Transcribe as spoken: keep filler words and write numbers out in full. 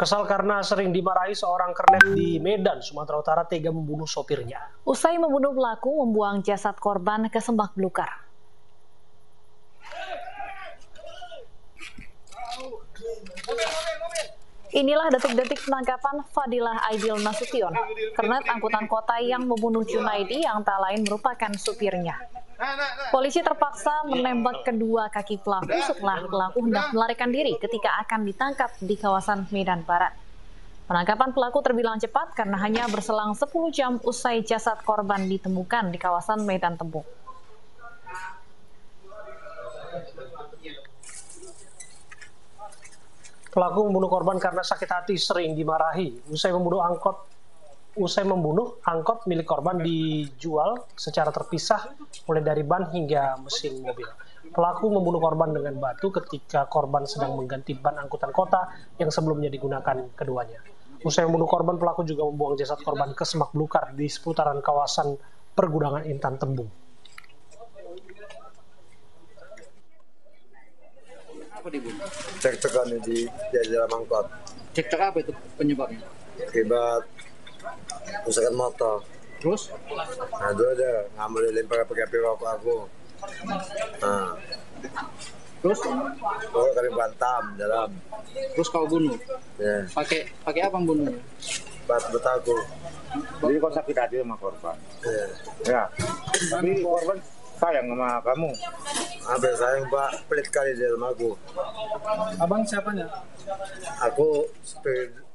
Kesal karena sering dimarahi, seorang kernet di Medan, Sumatera Utara tega membunuh sopirnya. Usai membunuh pelaku, membuang jasad korban ke semak belukar. Inilah detik-detik penangkapan Fadilah Aidil Nasution, kernet angkutan kota yang membunuh Junaidi yang tak lain merupakan supirnya. Polisi terpaksa menembak kedua kaki pelaku setelah pelaku hendak melarikan diri ketika akan ditangkap di kawasan Medan Barat. Penangkapan pelaku terbilang cepat karena hanya berselang sepuluh jam usai jasad korban ditemukan di kawasan Medan Tembok. Pelaku membunuh korban karena sakit hati sering dimarahi. Usai membunuh angkot Usai membunuh, angkot milik korban dijual secara terpisah mulai dari ban hingga mesin mobil. Pelaku membunuh korban dengan batu ketika korban sedang mengganti ban angkutan kota yang sebelumnya digunakan keduanya. Usai membunuh korban, pelaku juga membuang jasad korban ke semak belukar di seputaran kawasan pergudangan Intan Tembung. Apa dibunuh? Cekcokan di jalan angkot. Cekcok apa itu penyebabnya? Akibat rusakan motor. Terus? Nah, itu aja, ngambil lempar pakai api rokok aku. Nah. Terus? Kalau kami bantam dalam. Terus kau bunuh? Ya. Pakai pakai apa bunuhnya? Batu betaku. Jadi kau sakit hati sama korban. Ya. Ya. Tapi korban sayang sama kamu. Abang sayang, Pak. Pelit kali dia sama aku. Abang siapanya? Aku spirit.